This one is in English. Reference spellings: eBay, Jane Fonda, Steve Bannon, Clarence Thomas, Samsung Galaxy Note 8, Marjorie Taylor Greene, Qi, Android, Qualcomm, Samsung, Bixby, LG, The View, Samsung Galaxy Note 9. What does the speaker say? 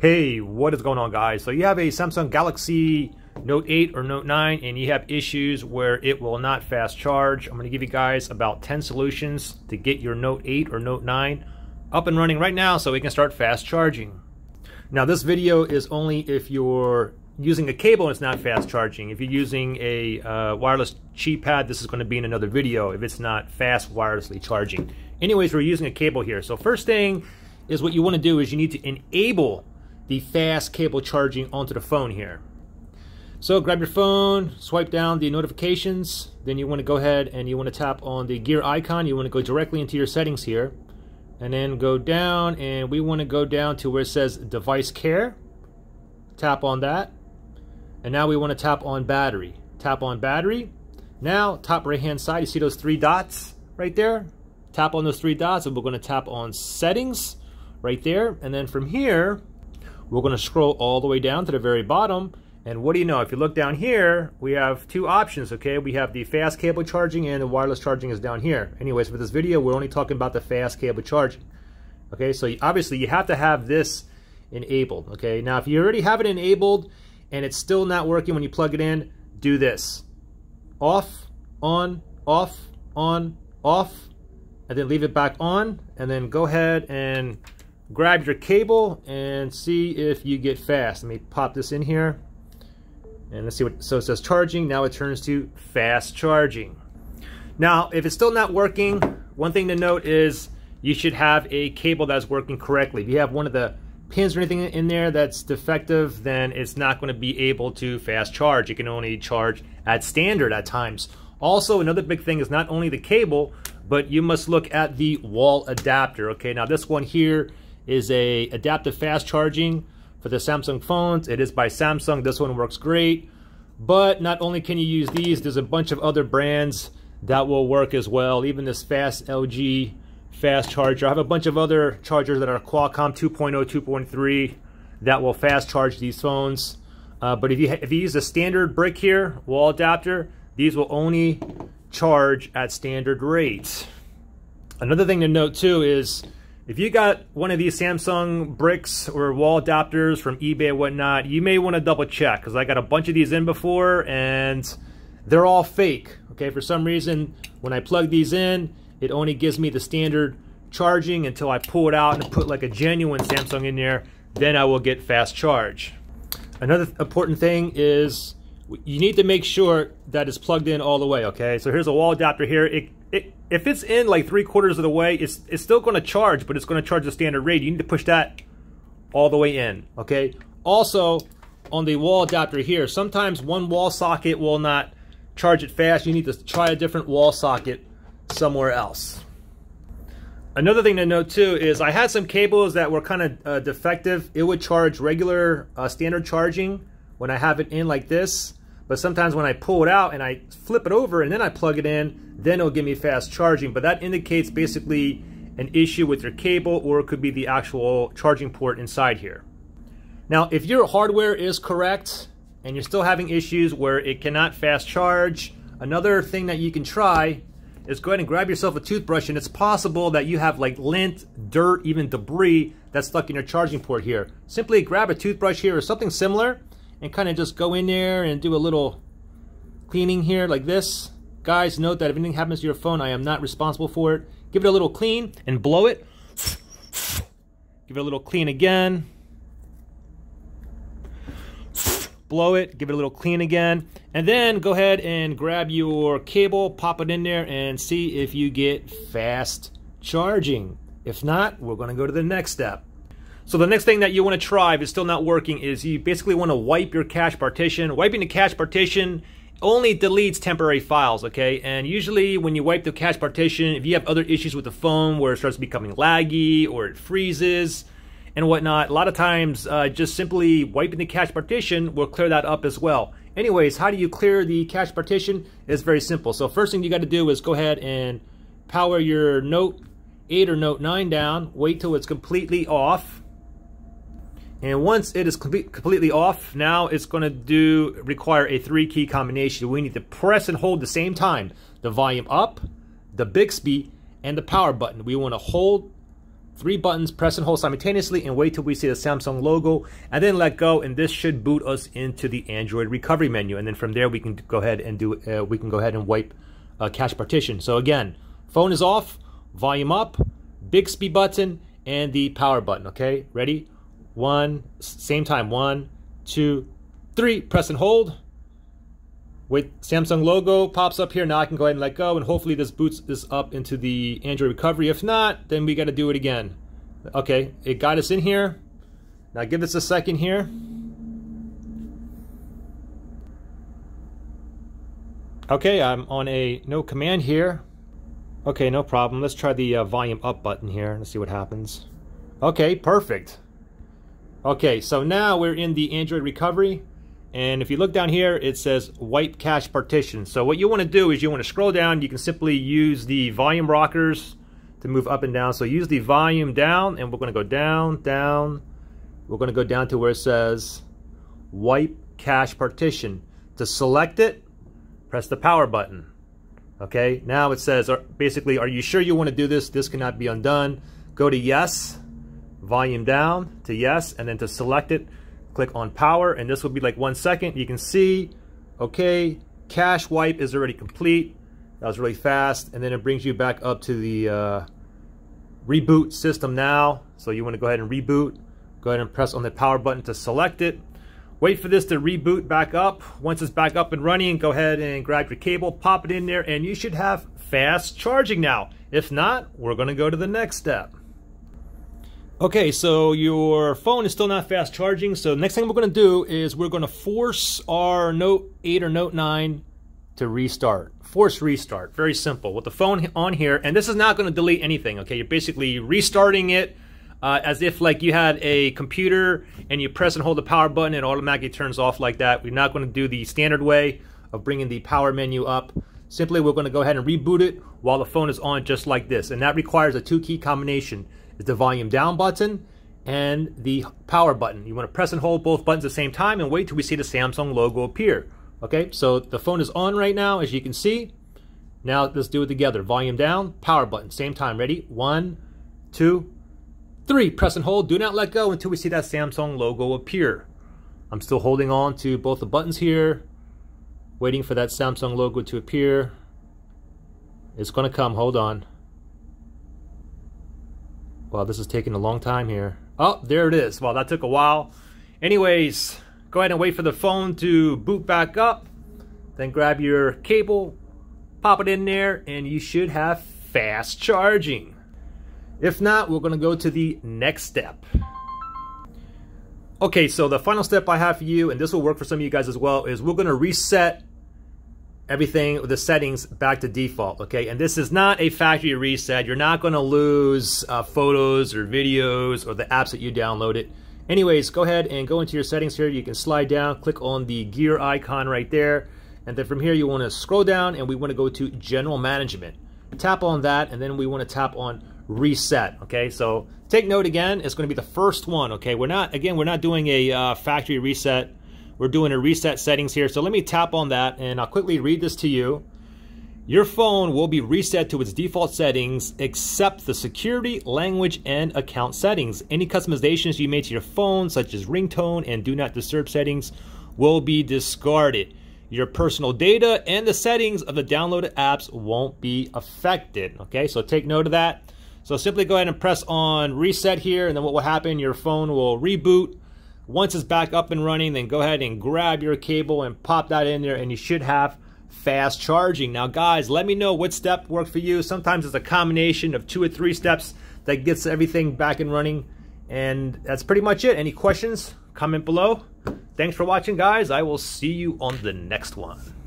Hey, what is going on, guys? So you have a Samsung Galaxy Note 8 or Note 9 and you have issues where it will not fast charge. I'm going to give you guys about 10 solutions to get your Note 8 or Note 9 up and running right now so we can start fast charging. Now this video is only if you're using a cable and it's not fast charging. If you're using a wireless Qi pad, this is going to be in another video if it's not fast wirelessly charging. Anyways, we're using a cable here. So first thing is what you want to do is you need to enable the fast cable charging onto the phone here. So grab your phone, swipe down the notifications, then you want to go ahead and you want to tap on the gear icon. You want to go directly into your settings here and then go down, and we want to go down to where it says device care. Tap on that, and now we want to tap on battery. Tap on battery. Now top right hand side, you see those three dots right there? Tap on those three dots and we're going to tap on settings right there, and then from here we're going to scroll all the way down to the very bottom, and what do you know, if you look down here we have two options. Okay, we have the fast cable charging and the wireless charging is down here. Anyways, for this video we're only talking about the fast cable charging. Okay, so obviously you have to have this enabled. Okay, now if you already have it enabled and it's still not working when you plug it in, do this: off, on, off, on, off, and then leave it back on, and then go ahead and grab your cable and see if you get fast. Let me pop this in here and let's see what. So it says charging, now it turns to fast charging. Now if it's still not working, one thing to note is you should have a cable that's working correctly. If you have one of the pins or anything in there that's defective, then it's not going to be able to fast charge. It can only charge at standard at times. Also, another big thing is not only the cable, but you must look at the wall adapter. Okay, now this one here is a adaptive fast charging for the Samsung phones. It is by Samsung. This one works great, but not only can you use these, there's a bunch of other brands that will work as well. Even this fast LG fast charger. I have a bunch of other chargers that are Qualcomm 2.0, 2.3 that will fast charge these phones. But if you use a standard brick here, wall adapter, these will only charge at standard rates. Another thing to note too is if you got one of these Samsung bricks or wall adapters from eBay and whatnot, you may want to double check, because I got a bunch of these in before and they're all fake. Okay, for some reason when I plug these in, it only gives me the standard charging until I pull it out and put like a genuine Samsung in there, then I will get fast charge. Another important thing is you need to make sure that it's plugged in all the way. Okay, so here's a wall adapter here. If it's in like 3/4 of the way, it's still going to charge, but it's going to charge the standard rate. You need to push that all the way in. Okay, also on the wall adapter here, sometimes one wall socket will not charge it fast. You need to try a different wall socket somewhere else. Another thing to note too is I had some cables that were kind of defective. It would charge regular standard charging when I have it in like this, but sometimes when I pull it out and I flip it over and then I plug it in, then it'll give me fast charging. But that indicates basically an issue with your cable, or it could be the actual charging port inside here. Now, if your hardware is correct and you're still having issues where it cannot fast charge, another thing that you can try is go ahead and grab yourself a toothbrush, and it's possible that you have like lint, dirt, even debris that's stuck in your charging port here. Simply grab a toothbrush here or something similar and kind of just go in there and do a little cleaning here like this. Guys, note that if anything happens to your phone, I am not responsible for it. Give it a little clean and blow it. Give it a little clean again. Blow it, give it a little clean again. And then go ahead and grab your cable, pop it in there, and see if you get fast charging. If not, we're gonna go to the next step. So the next thing that you want to try, if it's still not working, is you basically want to wipe your cache partition. Wiping the cache partition only deletes temporary files, okay? And usually when you wipe the cache partition, if you have other issues with the phone where it starts becoming laggy or it freezes and whatnot, a lot of times just simply wiping the cache partition will clear that up as well. Anyways, how do you clear the cache partition? It's very simple. So first thing you got to do is go ahead and power your Note 8 or Note 9 down, wait till it's completely off. And once it is completely off, now it's going to require a 3-key combination. We need to press and hold the same time the volume up, the Bixby, and the power button. We want to hold three buttons, press and hold simultaneously, and wait till we see the Samsung logo, and then let go, and this should boot us into the Android recovery menu. And then from there we can go ahead and wipe cache partition. So again, phone is off, volume up, Bixby button, and the power button. Okay, ready? One, same time, 1, 2, 3, press and hold. Wait, Samsung logo pops up here. Now I can go ahead and let go, and hopefully this boots this up into the Android recovery. If not, then we got to do it again. Okay, it got us in here. Now give this a second here. Okay, I'm on a no command here. Okay, no problem. Let's try the volume up button here. Let's see what happens. Okay, perfect. Okay, so now we're in the Android recovery. And if you look down here, it says wipe cache partition. So what you want to do is you want to scroll down. You can simply use the volume rockers to move up and down. So use the volume down, and we're going to go down, down. We're going to go down to where it says wipe cache partition. To select it, press the power button. Okay, now it says basically, are you sure you want to do this? This cannot be undone. Go to yes, volume down to yes, and then to select it, click on power, and this will be like 1 second. You can see, okay, cache wipe is already complete. That was really fast. And then it brings you back up to the reboot system now. So you want to go ahead and reboot. Go ahead and press on the power button to select it. Wait for this to reboot back up. Once it's back up and running, go ahead and grab your cable, pop it in there, and you should have fast charging now. If not, we're going to go to the next step. Okay, so your phone is still not fast charging, so the next thing we're going to do is we're going to force our Note 8 or Note 9 to restart. Force restart, very simple. With the phone on here, and this is not going to delete anything, okay? You're basically restarting it as if like you had a computer and you press and hold the power button, it automatically turns off like that. We're not going to do the standard way of bringing the power menu up. Simply, we're going to go ahead and reboot it while the phone is on just like this, and that requires a two-key combination. Is the volume down button and the power button. You want to press and hold both buttons at the same time and wait till we see the Samsung logo appear. Okay, so the phone is on right now, as you can see. Now let's do it together. Volume down, power button, same time. Ready? 1, 2, 3. Press and hold. Do not let go until we see that Samsung logo appear. I'm still holding on to both the buttons here, waiting for that Samsung logo to appear. It's going to come. Hold on. Wow, this is taking a long time here. Oh, there it is. Wow, that took a while. Anyways, go ahead and wait for the phone to boot back up. Then grab your cable, pop it in there, and you should have fast charging. If not, we're going to go to the next step. Okay, so the final step I have for you, and this will work for some of you guys as well, is we're going to reset everything, the settings back to default, okay? And this is not a factory reset. You're not gonna lose photos or videos or the apps that you downloaded. Anyways, go ahead and go into your settings here. You can slide down, click on the gear icon right there. And then from here, you wanna scroll down and we wanna go to general management. Tap on that, and then we wanna tap on reset, okay? So take note again, it's gonna be the first one, okay? We're not doing a factory reset. We're doing a reset settings here. So let me tap on that and I'll quickly read this to you. Your phone will be reset to its default settings except the security, language, and account settings. Any customizations you made to your phone, such as ringtone and do not disturb settings, will be discarded. Your personal data and the settings of the downloaded apps won't be affected. Okay, so take note of that. So simply go ahead and press on reset here, and then what will happen, your phone will reboot. Once it's back up and running, then go ahead and grab your cable and pop that in there, and you should have fast charging. Now guys, let me know what step worked for you. Sometimes it's a combination of 2 or 3 steps that gets everything back and running. And that's pretty much it. Any questions? Comment below. Thanks for watching, guys. I will see you on the next one.